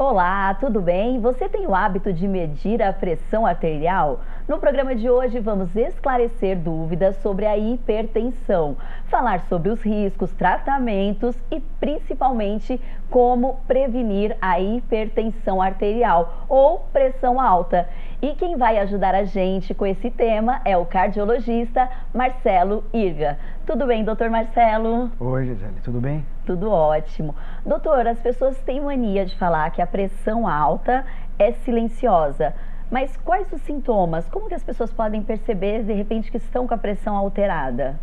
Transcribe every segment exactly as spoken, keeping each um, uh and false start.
Olá, tudo bem? Você tem o hábito de medir a pressão arterial? No programa de hoje vamos esclarecer dúvidas sobre a hipertensão, falar sobre os riscos, tratamentos e principalmente como prevenir a hipertensão arterial ou pressão alta. E quem vai ajudar a gente com esse tema é o cardiologista Marcelo Hirga. Tudo bem, doutor Marcelo? Oi, Gisele, tudo bem? Tudo ótimo. Doutor, as pessoas têm mania de falar que a pressão alta é silenciosa, mas quais os sintomas? Como que as pessoas podem perceber, de repente, que estão com a pressão alterada?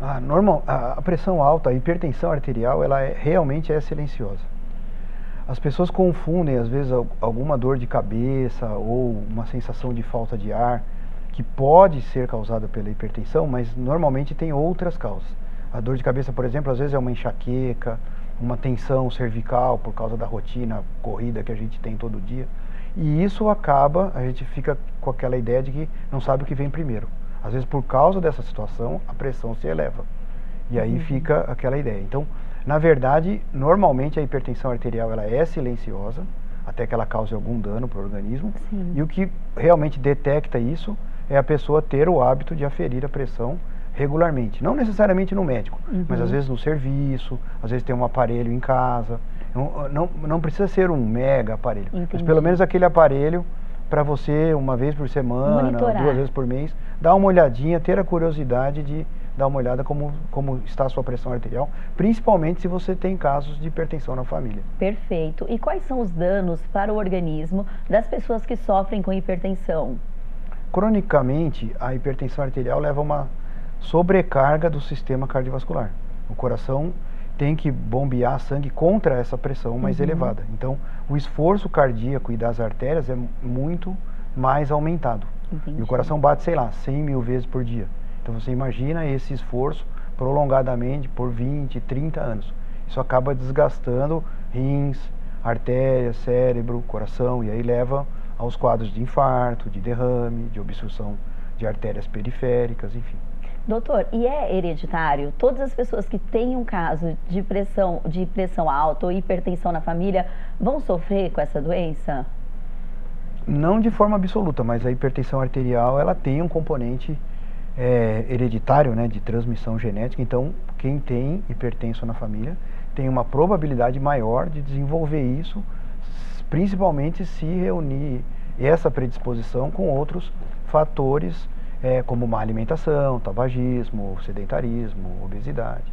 Ah, normal, a pressão alta, a hipertensão arterial, ela é, realmente é silenciosa. As pessoas confundem, às vezes, alguma dor de cabeça ou uma sensação de falta de ar, que pode ser causada pela hipertensão, mas normalmente tem outras causas. A dor de cabeça, por exemplo, às vezes é uma enxaqueca, uma tensão cervical por causa da rotina corrida que a gente tem todo dia. E isso acaba, a gente fica com aquela ideia de que não sabe o que vem primeiro. Às vezes, por causa dessa situação, a pressão se eleva. E aí uhum. fica aquela ideia. Então, na verdade, normalmente a hipertensão arterial ela é silenciosa, até que ela cause algum dano para o organismo. Sim. E o que realmente detecta isso é a pessoa ter o hábito de aferir a pressão regularmente. Não necessariamente no médico, uhum. mas às vezes no serviço, às vezes tem um aparelho em casa. Não, não, não precisa ser um mega aparelho, entendi. Mas pelo menos aquele aparelho para você, uma vez por semana, monitorar. Duas vezes por mês, dar uma olhadinha, ter a curiosidade de dar uma olhada como, como está a sua pressão arterial, principalmente se você tem casos de hipertensão na família. Perfeito. E quais são os danos para o organismo das pessoas que sofrem com hipertensão? Cronicamente, a hipertensão arterial leva a uma sobrecarga do sistema cardiovascular. O coração tem que bombear sangue contra essa pressão mais uhum. elevada. Então, o esforço cardíaco e das artérias é muito mais aumentado. Entendi. E o coração bate, sei lá, cem mil vezes por dia. Então, você imagina esse esforço prolongadamente por vinte, trinta anos. Isso acaba desgastando rins, artérias, cérebro, coração, e aí leva aos quadros de infarto, de derrame, de obstrução de artérias periféricas, enfim. Doutor, e é hereditário? Todas as pessoas que têm um caso de pressão, de pressão alta ou hipertensão na família vão sofrer com essa doença? Não de forma absoluta, mas a hipertensão arterial ela tem um componente é, hereditário, né, de transmissão genética. Então, quem tem hipertensão na família tem uma probabilidade maior de desenvolver isso, principalmente se reunir essa predisposição com outros fatores, é, como má alimentação, tabagismo, sedentarismo, obesidade.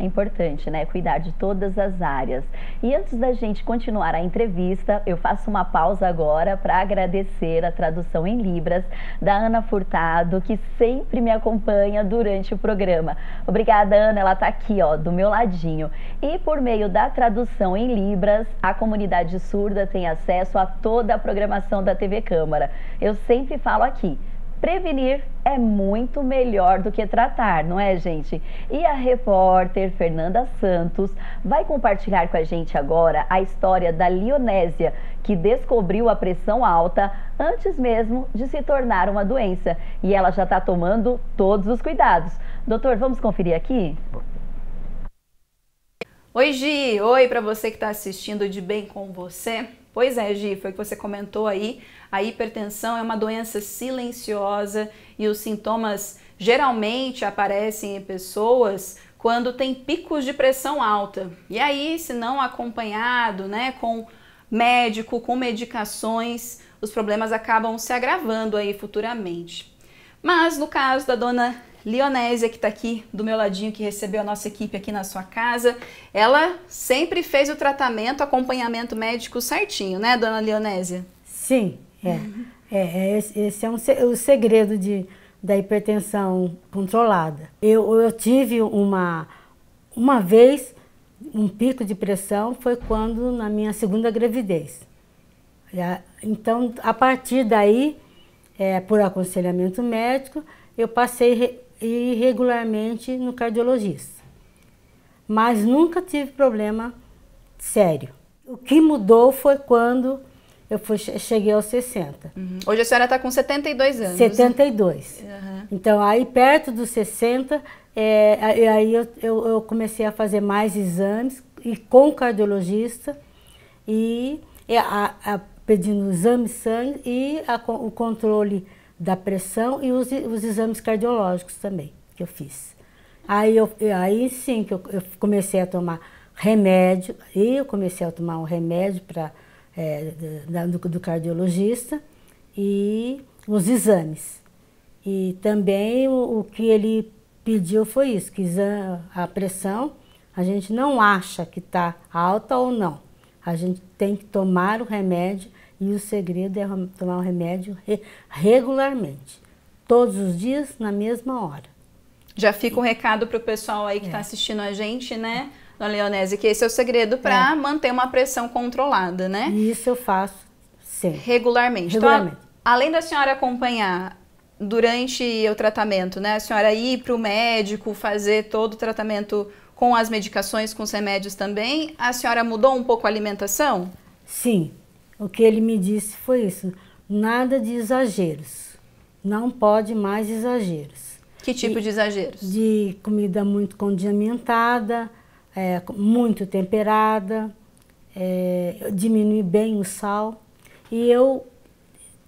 É importante, né? Cuidar de todas as áreas. E antes da gente continuar a entrevista, eu faço uma pausa agora para agradecer a tradução em Libras da Ana Furtado, que sempre me acompanha durante o programa. Obrigada, Ana. Ela está aqui, ó, do meu ladinho. E por meio da tradução em Libras, a comunidade surda tem acesso a toda a programação da T V Câmara. Eu sempre falo aqui, prevenir é muito melhor do que tratar, não é, gente? E a repórter Fernanda Santos vai compartilhar com a gente agora a história da Leonésia, que descobriu a pressão alta antes mesmo de se tornar uma doença. E ela já está tomando todos os cuidados. Doutor, vamos conferir aqui? Oi, Gi! Oi para você que está assistindo De Bem Com Você. Pois é, Gi, foi o que você comentou aí, a hipertensão é uma doença silenciosa e os sintomas geralmente aparecem em pessoas quando tem picos de pressão alta. E aí, se não acompanhado, né, com médico, com medicações, os problemas acabam se agravando aí futuramente. Mas no caso da dona Leonésia, que está aqui do meu ladinho, que recebeu a nossa equipe aqui na sua casa, ela sempre fez o tratamento, acompanhamento médico certinho, né, dona Leonésia? Sim, é. Uhum. é esse é um, o segredo de, da hipertensão controlada. Eu, eu tive uma, uma vez um pico de pressão, foi quando na minha segunda gravidez. Então, a partir daí, é, por aconselhamento médico, eu passei... Re... e regularmente no cardiologista, mas nunca tive problema sério. O que mudou foi quando eu fui, cheguei aos sessenta. Uhum. Hoje a senhora está com setenta e dois anos. setenta e dois. Uhum. Então aí perto dos sessenta, é, aí eu, eu, eu comecei a fazer mais exames e com o cardiologista e a, a, pedindo exame de sangue e a, o controle da pressão e os, os exames cardiológicos também que eu fiz. Aí, eu, aí sim que eu, eu comecei a tomar remédio, e eu comecei a tomar um remédio pra, é, da, do, do cardiologista e os exames. E também o, o que ele pediu foi isso, que a pressão a gente não acha que está alta ou não. A gente tem que tomar o remédio e o segredo é tomar o remédio re regularmente, todos os dias, na mesma hora. Já fica um recado para o pessoal aí que está é. assistindo a gente, né, dona Leonésia, que esse é o segredo para é. manter uma pressão controlada, né? Isso eu faço sempre. Regularmente. Regularmente. Então, além da senhora acompanhar durante o tratamento, né, a senhora ir para o médico, fazer todo o tratamento com as medicações, com os remédios também, a senhora mudou um pouco a alimentação? Sim, o que ele me disse foi isso, nada de exageros, não pode mais exageros. Que tipo e, de exageros? De comida muito condimentada, é, muito temperada, é, diminuir bem o sal, e eu...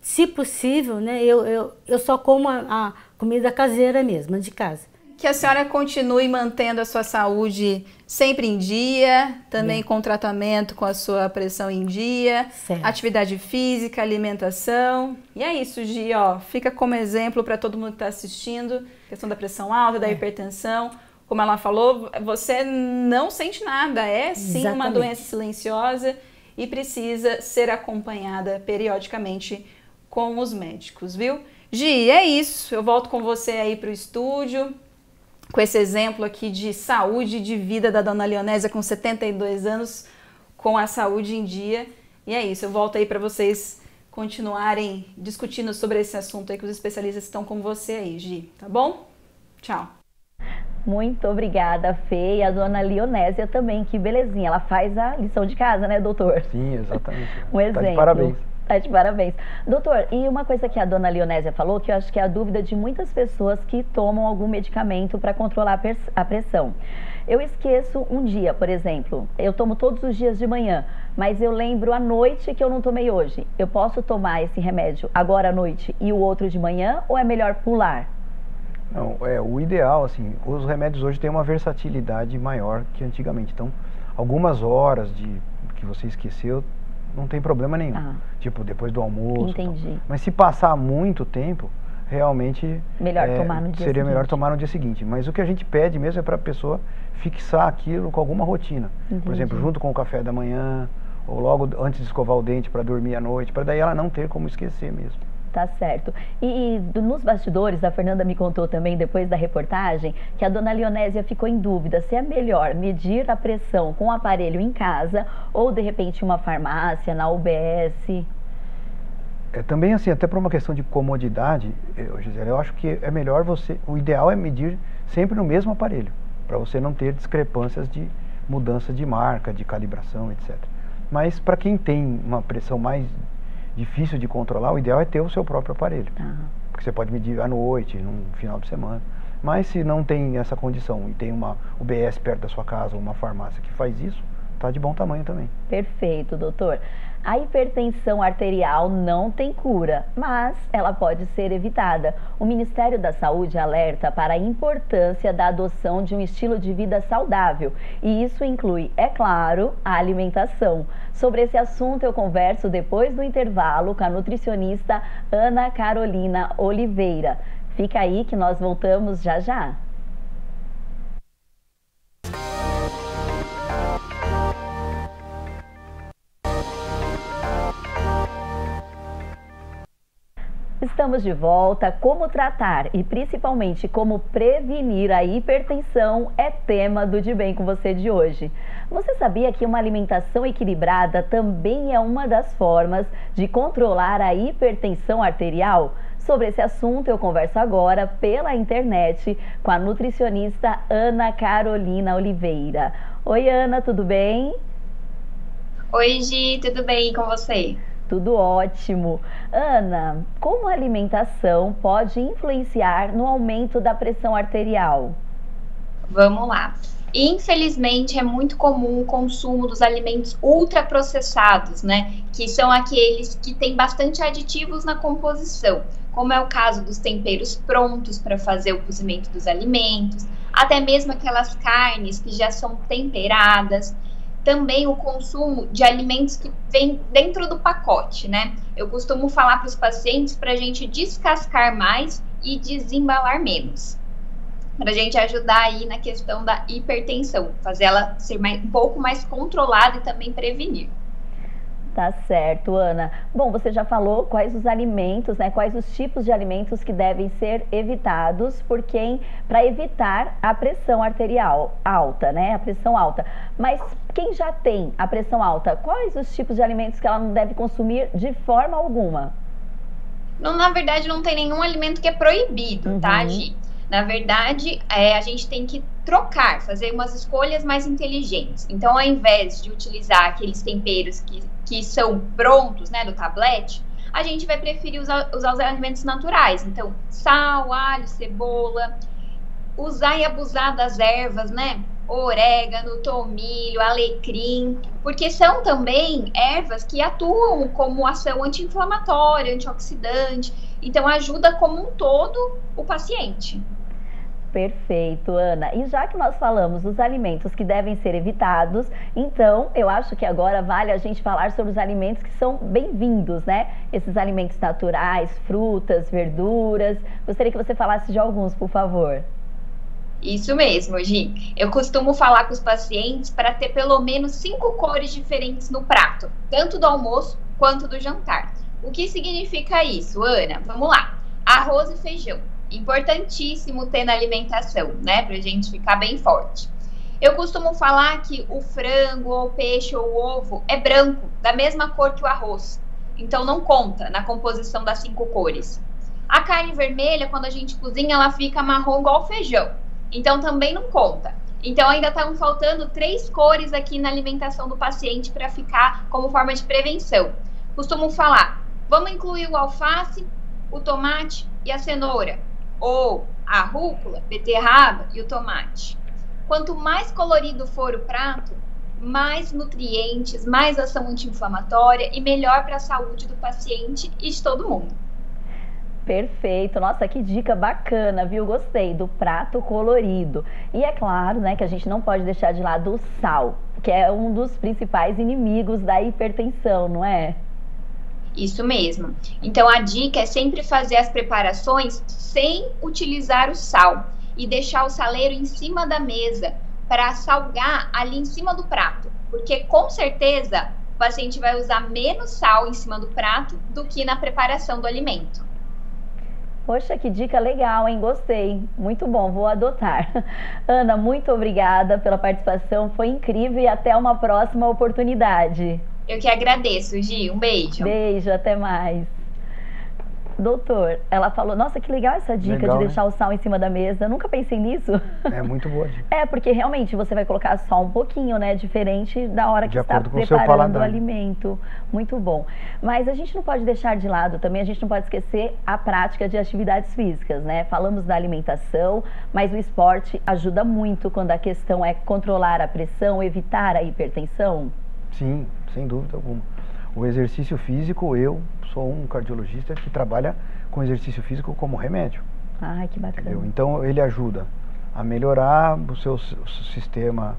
Se possível, né, eu, eu, eu só como a, a comida caseira mesmo, de casa. Que a senhora continue mantendo a sua saúde sempre em dia, também é. com tratamento, com a sua pressão em dia, certo. Atividade física, alimentação. E é isso, Gi, ó, fica como exemplo para todo mundo que está assistindo, questão da pressão alta, da é. hipertensão. Como ela falou, você não sente nada, é sim Exatamente. uma doença silenciosa e precisa ser acompanhada periodicamente com os médicos, viu? Gi, é isso. Eu volto com você aí para o estúdio, com esse exemplo aqui de saúde e de vida da dona Leonésia com setenta e dois anos, com a saúde em dia. E é isso. Eu volto aí para vocês continuarem discutindo sobre esse assunto aí, que os especialistas estão com você aí, Gi. Tá bom? Tchau. Muito obrigada, Fê, e a dona Leonésia também. Que belezinha. Ela faz a lição de casa, né, doutor? Sim, exatamente. Um exemplo. Tá de parabéns. Tá de parabéns. Doutor, e uma coisa que a dona Leonésia falou, que eu acho que é a dúvida de muitas pessoas que tomam algum medicamento para controlar a pressão. Eu esqueço um dia, por exemplo, eu tomo todos os dias de manhã, mas eu lembro à noite que eu não tomei hoje. Eu posso tomar esse remédio agora à noite e o outro de manhã, ou é melhor pular? Não, é, o ideal, assim, os remédios hoje têm uma versatilidade maior que antigamente. Então, algumas horas de que você esqueceu, não tem problema nenhum. Ah. Tipo, depois do almoço. Entendi. Tal. Mas se passar muito tempo, realmente melhor é, tomar no dia seria seguinte. melhor tomar no dia seguinte. Mas o que a gente pede mesmo é para a pessoa fixar aquilo com alguma rotina. Entendi. Por exemplo, junto com o café da manhã, ou logo antes de escovar o dente para dormir à noite, para daí ela não ter como esquecer mesmo. Tá certo. E, e do, nos bastidores, a Fernanda me contou também, depois da reportagem, que a dona Leonésia ficou em dúvida se é melhor medir a pressão com o aparelho em casa ou, de repente, uma farmácia, na U B S. É também assim, até por uma questão de comodidade, eu, Gisele, eu acho que é melhor você... O ideal é medir sempre no mesmo aparelho, para você não ter discrepâncias de mudança de marca, de calibração, etcétera. Mas para quem tem uma pressão mais... difícil de controlar, o ideal é ter o seu próprio aparelho. Uhum. Porque você pode medir à noite, no final de semana. Mas se não tem essa condição e tem uma U B S perto da sua casa ou uma farmácia que faz isso, tá de bom tamanho também. Perfeito, doutor. A hipertensão arterial não tem cura, mas ela pode ser evitada. O Ministério da Saúde alerta para a importância da adoção de um estilo de vida saudável. E isso inclui, é claro, a alimentação. Sobre esse assunto eu converso depois do intervalo com a nutricionista Ana Carolina Oliveira. Fica aí que nós voltamos já já. Estamos de volta. Como tratar e principalmente como prevenir a hipertensão é tema do De Bem Com Você de hoje. Você sabia que uma alimentação equilibrada também é uma das formas de controlar a hipertensão arterial? Sobre esse assunto eu converso agora pela internet com a nutricionista Ana Carolina Oliveira. Oi, Ana, tudo bem? Oi, Gi, tudo bem com você? Tudo ótimo. Ana, como a alimentação pode influenciar no aumento da pressão arterial? Vamos lá. Infelizmente, é muito comum o consumo dos alimentos ultraprocessados, né? Que são aqueles que têm bastante aditivos na composição, como é o caso dos temperos prontos para fazer o cozimento dos alimentos, até mesmo aquelas carnes que já são temperadas. Também o consumo de alimentos que vem dentro do pacote, né? Eu costumo falar para os pacientes para a gente descascar mais e desembalar menos, para a gente ajudar aí na questão da hipertensão, fazer ela ser mais, um pouco mais controlada e também prevenir. Tá certo, Ana. Bom, você já falou quais os alimentos, né, quais os tipos de alimentos que devem ser evitados por quem, para evitar a pressão arterial alta, né, a pressão alta. Mas quem já tem a pressão alta, quais os tipos de alimentos que ela não deve consumir de forma alguma? Não, na verdade, não tem nenhum alimento que é proibido, uhum. tá, Gi? Na verdade, é, a gente tem que trocar, fazer umas escolhas mais inteligentes. Então, ao invés de utilizar aqueles temperos que, que são prontos, né, do tablete, a gente vai preferir usar, usar os alimentos naturais. Então, sal, alho, cebola, usar e abusar das ervas, né? Orégano, tomilho, alecrim, porque são também ervas que atuam como ação anti-inflamatória, antioxidante, então ajuda como um todo o paciente. Perfeito, Ana. E já que nós falamos dos alimentos que devem ser evitados, então eu acho que agora vale a gente falar sobre os alimentos que são bem-vindos, né? Esses alimentos naturais, frutas, verduras. Gostaria que você falasse de alguns, por favor. Isso mesmo, Gi. Eu costumo falar com os pacientes para ter pelo menos cinco cores diferentes no prato, tanto do almoço quanto do jantar. O que significa isso, Ana? Vamos lá. Arroz e feijão. Importantíssimo ter na alimentação, né? Pra gente ficar bem forte. Eu costumo falar que o frango, ou o peixe, ou o ovo é branco, da mesma cor que o arroz. Então não conta na composição das cinco cores. A carne vermelha, quando a gente cozinha, ela fica marrom igual o feijão. Então também não conta. Então ainda estão faltando três cores aqui na alimentação do paciente para ficar como forma de prevenção. Costumo falar, vamos incluir o alface, o tomate e a cenoura, ou a rúcula, beterraba e o tomate. Quanto mais colorido for o prato, mais nutrientes, mais ação anti-inflamatória e melhor para a saúde do paciente e de todo mundo. Perfeito, nossa, que dica bacana, viu? Gostei do prato colorido. E é claro, né, que a gente não pode deixar de lado o sal, que é um dos principais inimigos da hipertensão, não é? Isso mesmo. Então a dica é sempre fazer as preparações sem utilizar o sal e deixar o saleiro em cima da mesa para salgar ali em cima do prato, porque com certeza o paciente vai usar menos sal em cima do prato do que na preparação do alimento. Poxa, que dica legal, hein? Gostei. Muito bom, vou adotar. Ana, muito obrigada pela participação, foi incrível e até uma próxima oportunidade. Eu que agradeço, Gi. Um beijo. Beijo, até mais. Doutor, ela falou, nossa, que legal essa dica legal, de deixar né? o sal em cima da mesa. Eu nunca pensei nisso. É muito boa a dica. É, porque realmente você vai colocar só um pouquinho, né? Diferente da hora de que está preparando o alimento. Muito bom. Mas a gente não pode deixar de lado também, a gente não pode esquecer a prática de atividades físicas, né? Falamos da alimentação, mas o esporte ajuda muito quando a questão é controlar a pressão, evitar a hipertensão. Sim, sem dúvida alguma. O exercício físico, eu sou um cardiologista que trabalha com exercício físico como remédio. Ah, que bacana. Entendeu? Então ele ajuda a melhorar o seu, o seu sistema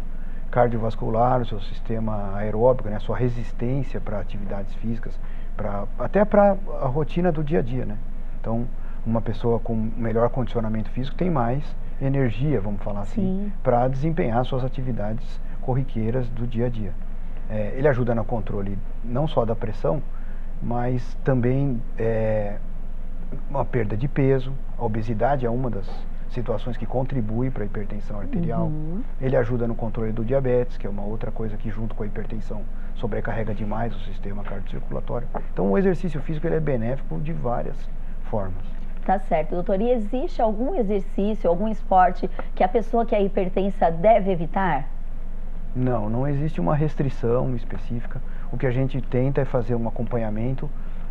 cardiovascular, o seu sistema aeróbico, né? A sua resistência para atividades físicas, pra, até para a rotina do dia a dia, né? Então uma pessoa com melhor condicionamento físico tem mais energia, vamos falar assim, para desempenhar suas atividades corriqueiras do dia a dia. É, ele ajuda no controle não só da pressão, mas também é, uma perda de peso. A obesidade é uma das situações que contribui para a hipertensão arterial. Uhum. Ele ajuda no controle do diabetes, que é uma outra coisa que junto com a hipertensão sobrecarrega demais o sistema cardiocirculatório. Então o exercício físico ele é benéfico de várias formas. Tá certo, doutor. E existe algum exercício, algum esporte que a pessoa que é hipertensa deve evitar? Não, não existe uma restrição específica. O que a gente tenta é fazer um acompanhamento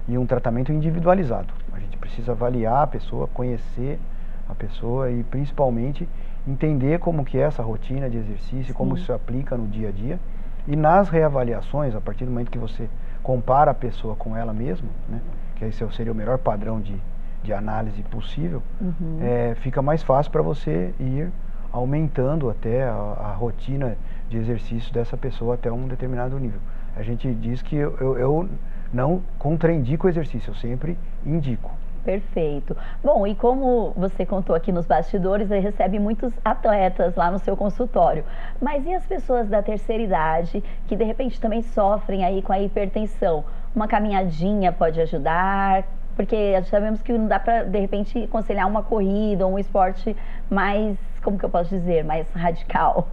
e um tratamento individualizado. A gente precisa avaliar a pessoa, conhecer a pessoa e principalmente entender como que é essa rotina de exercício, como isso se aplica no dia a dia. E nas reavaliações, a partir do momento que você compara a pessoa com ela mesma, né, que esse seria o melhor padrão de, de análise possível, uhum. é, fica mais fácil para você ir aumentando até a, a rotina de exercício dessa pessoa até um determinado nível. A gente diz que eu, eu, eu não contraindico o exercício, eu sempre indico. Perfeito. Bom, e como você contou aqui nos bastidores, você recebe muitos atletas lá no seu consultório. Mas e as pessoas da terceira idade que de repente também sofrem aí com a hipertensão? Uma caminhadinha pode ajudar? Porque sabemos que não dá para de repente aconselhar uma corrida ou um esporte mais, como que eu posso dizer, mais radical.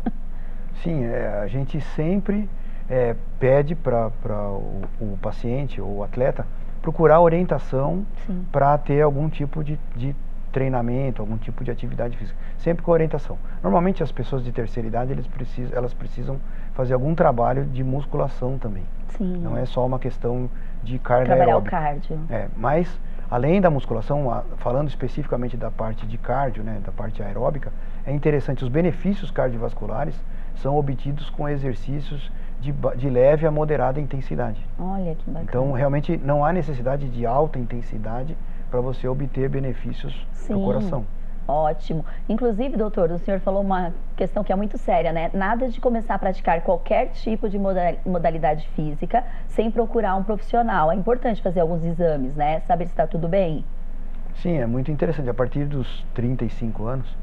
Sim, é, a gente sempre é, pede para o, o paciente ou o atleta procurar orientação para ter algum tipo de, de treinamento, algum tipo de atividade física. Sempre com orientação. Normalmente as pessoas de terceira idade, eles precisam, elas precisam fazer algum trabalho de musculação também. Sim. Não é só uma questão de carga aeróbica. Trabalhar o cardio. É, mas, além da musculação, a, falando especificamente da parte de cardio, né, da parte aeróbica, é interessante, os benefícios cardiovasculares são obtidos com exercícios De, de leve a moderada intensidade. Olha que bacana. Então, realmente, não há necessidade de alta intensidade para você obter benefícios no coração. Ótimo. Inclusive, doutor, o senhor falou uma questão que é muito séria, né? Nada de começar a praticar qualquer tipo de modalidade física sem procurar um profissional. É importante fazer alguns exames, né? Saber se está tudo bem. Sim, é muito interessante. A partir dos trinta e cinco anos...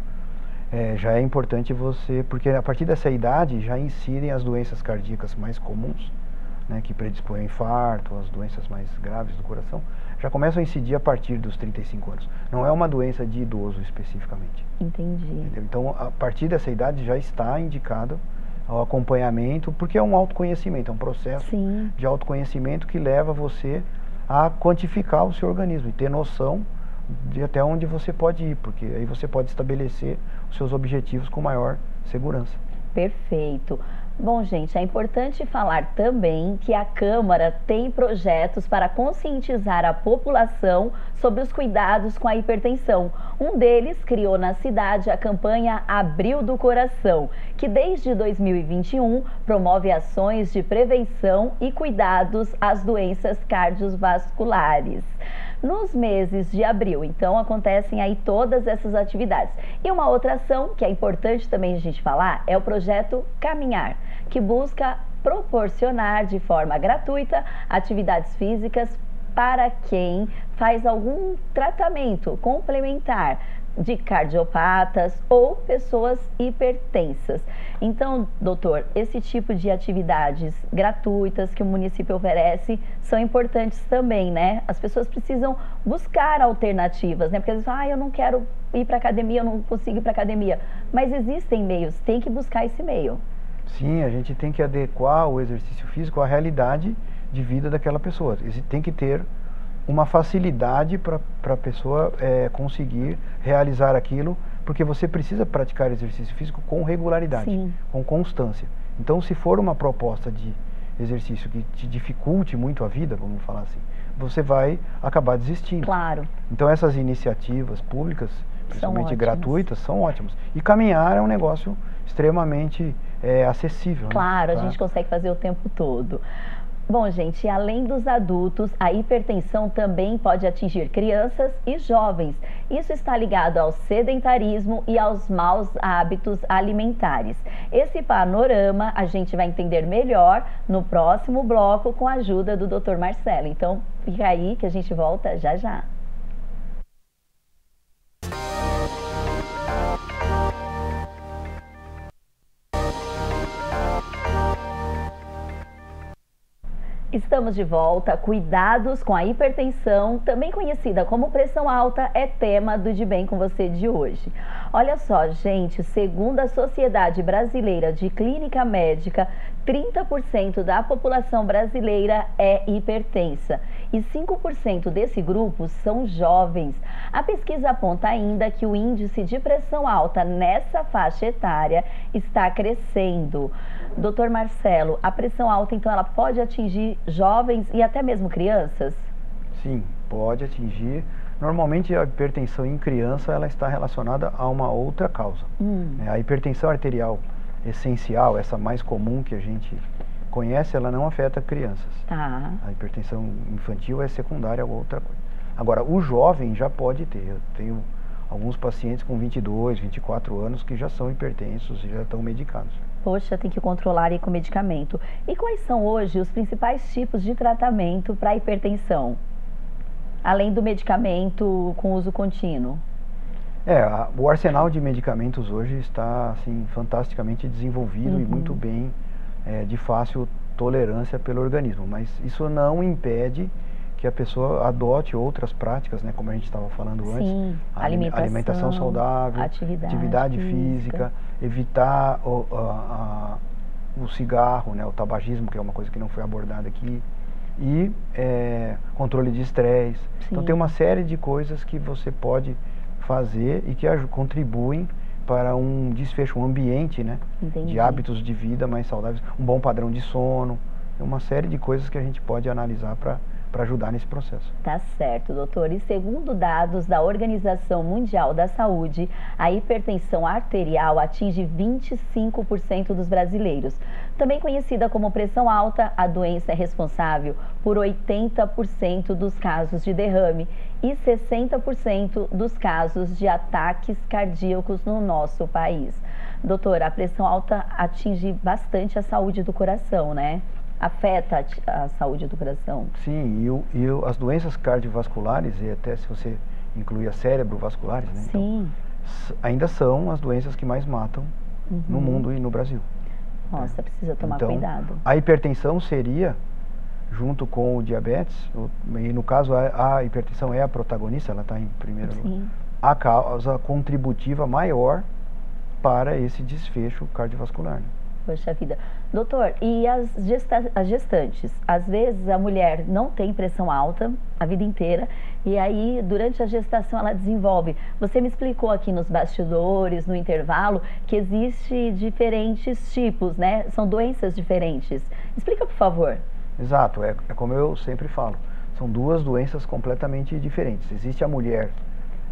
É, já é importante você, porque a partir dessa idade já incidem as doenças cardíacas mais comuns, né, que predispõem ao infarto, as doenças mais graves do coração, já começam a incidir a partir dos trinta e cinco anos. Não é uma doença de idoso especificamente. Entendi. Entendeu? Então, a partir dessa idade já está indicado o acompanhamento, porque é um autoconhecimento, é um processo Sim. de autoconhecimento que leva você a quantificar o seu organismo e ter noção de até onde você pode ir, porque aí você pode estabelecer os seus objetivos com maior segurança. Perfeito. Bom, gente, é importante falar também que a Câmara tem projetos para conscientizar a população sobre os cuidados com a hipertensão. Um deles criou na cidade a campanha Abril do Coração, que desde dois mil e vinte e um promove ações de prevenção e cuidados às doenças cardiovasculares. Nos meses de abril, então, acontecem aí todas essas atividades. E uma outra ação, que é importante também a gente falar, é o projeto Caminhar, que busca proporcionar de forma gratuita atividades físicas para quem faz algum tratamento complementar de cardiopatas ou pessoas hipertensas. Então, doutor, esse tipo de atividades gratuitas que o município oferece são importantes também, né? As pessoas precisam buscar alternativas, né? Porque às vezes falam, ah, eu não quero ir para academia, eu não consigo ir para academia. Mas existem meios, tem que buscar esse meio. Sim, a gente tem que adequar o exercício físico à realidade de vida daquela pessoa. Tem que ter uma facilidade para a pessoa é, conseguir realizar aquilo, porque você precisa praticar exercício físico com regularidade, Sim. com constância. Então, se for uma proposta de exercício que te dificulte muito a vida, vamos falar assim, você vai acabar desistindo. Claro. Então, essas iniciativas públicas, principalmente gratuitas, são ótimas. E caminhar é um negócio extremamente é, acessível. Claro, né? Pra... a gente consegue fazer o tempo todo. Bom, gente, além dos adultos, a hipertensão também pode atingir crianças e jovens. Isso está ligado ao sedentarismo e aos maus hábitos alimentares. Esse panorama a gente vai entender melhor no próximo bloco com a ajuda do doutor Marcelo. Então, fica aí que a gente volta já já. Estamos de volta. Cuidados com a hipertensão, também conhecida como pressão alta, é tema do De Bem Com Você de hoje. Olha só, gente, segundo a Sociedade Brasileira de Clínica Médica, trinta por cento da população brasileira é hipertensa e cinco por cento desse grupo são jovens. A pesquisa aponta ainda que o índice de pressão alta nessa faixa etária está crescendo. doutor Marcelo, a pressão alta, então, ela pode atingir jovens e até mesmo crianças? Sim, pode atingir. Normalmente a hipertensão em criança ela está relacionada a uma outra causa. Hum. É, a hipertensão arterial essencial, essa mais comum que a gente conhece, ela não afeta crianças. Ah. A hipertensão infantil é secundária a outra coisa. Agora, o jovem já pode ter. Eu tenho alguns pacientes com vinte e dois, vinte e quatro anos que já são hipertensos e já estão medicados. Poxa, tem que controlar aí com medicamento. E quais são hoje os principais tipos de tratamento para hipertensão? Além do medicamento com uso contínuo? É, a, o arsenal de medicamentos hoje está assim, fantasticamente desenvolvido. Uhum. E muito bem, é, de fácil tolerância pelo organismo. Mas isso não impede que a pessoa adote outras práticas, né, como a gente estava falando. Sim, antes. A alimentação, alimentação saudável, atividade, atividade física, física, evitar o, a, a, o cigarro, né, o tabagismo, que é uma coisa que não foi abordada aqui, e é, controle de estresse. Então tem uma série de coisas que você pode fazer e que contribuem para um desfecho, um ambiente, né, de hábitos de vida mais saudáveis, um bom padrão de sono, uma série de coisas que a gente pode analisar para para ajudar nesse processo. Tá certo, doutor. E segundo dados da Organização Mundial da Saúde, a hipertensão arterial atinge vinte e cinco por cento dos brasileiros. Também conhecida como pressão alta, a doença é responsável por oitenta por cento dos casos de derrame e sessenta por cento dos casos de ataques cardíacos no nosso país. Doutor, a pressão alta atinge bastante a saúde do coração, né? Afeta a saúde do coração. Sim, e, o, e o, as doenças cardiovasculares, e até se você incluir a cérebrovasculares, né? Sim. Então, ainda são as doenças que mais matam. Uhum. No mundo e no Brasil. Nossa, é. Precisa tomar então, cuidado. A hipertensão seria, junto com o diabetes, o, e no caso a, a hipertensão é a protagonista, ela está em primeiro lugar, a causa contributiva maior para esse desfecho cardiovascular, né? Poxa vida. Doutor, e as, gesta as gestantes? Às vezes a mulher não tem pressão alta a vida inteira e aí durante a gestação ela desenvolve. Você me explicou aqui nos bastidores, no intervalo, que existe diferentes tipos, né? São doenças diferentes. Explica, por favor. Exato, é, é como eu sempre falo. São duas doenças completamente diferentes. Existe a mulher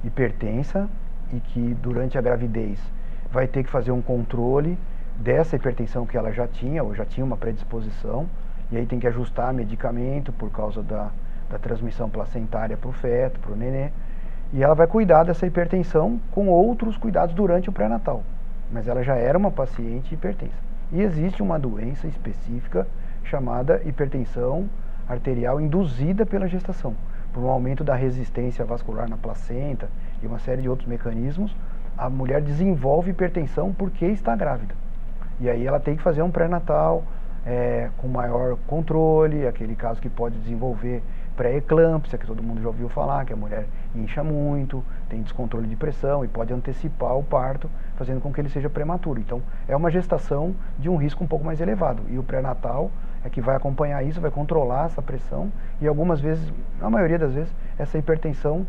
hipertensa e que durante a gravidez vai ter que fazer um controle dessa hipertensão que ela já tinha, ou já tinha uma predisposição, e aí tem que ajustar medicamento por causa da, da transmissão placentária para o feto, para o nenê, e ela vai cuidar dessa hipertensão com outros cuidados durante o pré-natal, mas ela já era uma paciente hipertensa. E existe uma doença específica chamada hipertensão arterial induzida pela gestação, por um aumento da resistência vascular na placenta e uma série de outros mecanismos, a mulher desenvolve hipertensão porque está grávida. E aí ela tem que fazer um pré-natal é, com maior controle, aquele caso que pode desenvolver pré-eclâmpsia, que todo mundo já ouviu falar, que a mulher incha muito, tem descontrole de pressão e pode antecipar o parto, fazendo com que ele seja prematuro. Então é uma gestação de um risco um pouco mais elevado. E o pré-natal é que vai acompanhar isso, vai controlar essa pressão e algumas vezes, na maioria das vezes, essa hipertensão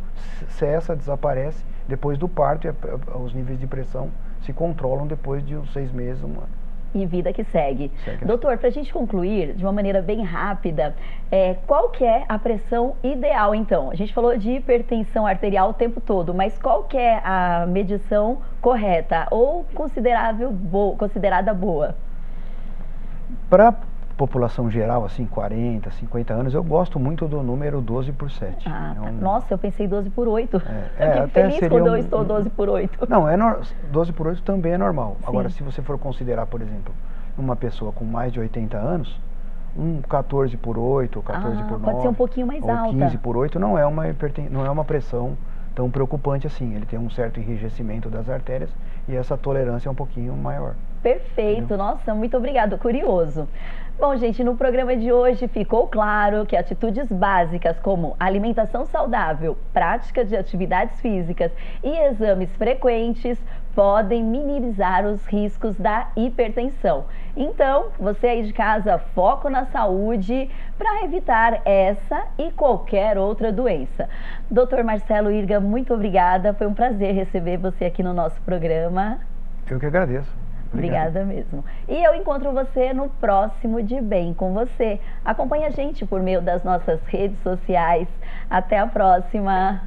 cessa, desaparece depois do parto e os níveis de pressão se controlam depois de uns seis meses, um ano. E vida que segue. segue. Doutor, para a gente concluir de uma maneira bem rápida, é, qual que é a pressão ideal, então? A gente falou de hipertensão arterial o tempo todo, mas qual que é a medição correta ou considerável bo- considerada boa? Para a população geral, assim, quarenta, cinquenta anos, eu gosto muito do número doze por sete. Ah, é um... Nossa, eu pensei doze por oito. É, eu é, fiquei feliz quando eu um... estou doze por oito. Não, é no... doze por oito também é normal. Sim. Agora, se você for considerar, por exemplo, uma pessoa com mais de oitenta anos, um catorze por oito ou catorze por nove, pode ser um pouquinho mais alta. quinze por oito não é uma hiperten... não é uma pressão tão preocupante assim. Ele tem um certo enrijecimento das artérias e essa tolerância é um pouquinho maior. Perfeito, entendeu? Nossa, muito obrigado, curioso. Bom, gente, no programa de hoje ficou claro que atitudes básicas como alimentação saudável, prática de atividades físicas e exames frequentes podem minimizar os riscos da hipertensão. Então, você aí de casa, foco na saúde para evitar essa e qualquer outra doença. doutor Marcelo Hirga, muito obrigada, foi um prazer receber você aqui no nosso programa. Eu que agradeço. Obrigada mesmo. E eu encontro você no próximo De Bem Com Você. Acompanhe a gente por meio das nossas redes sociais. Até a próxima.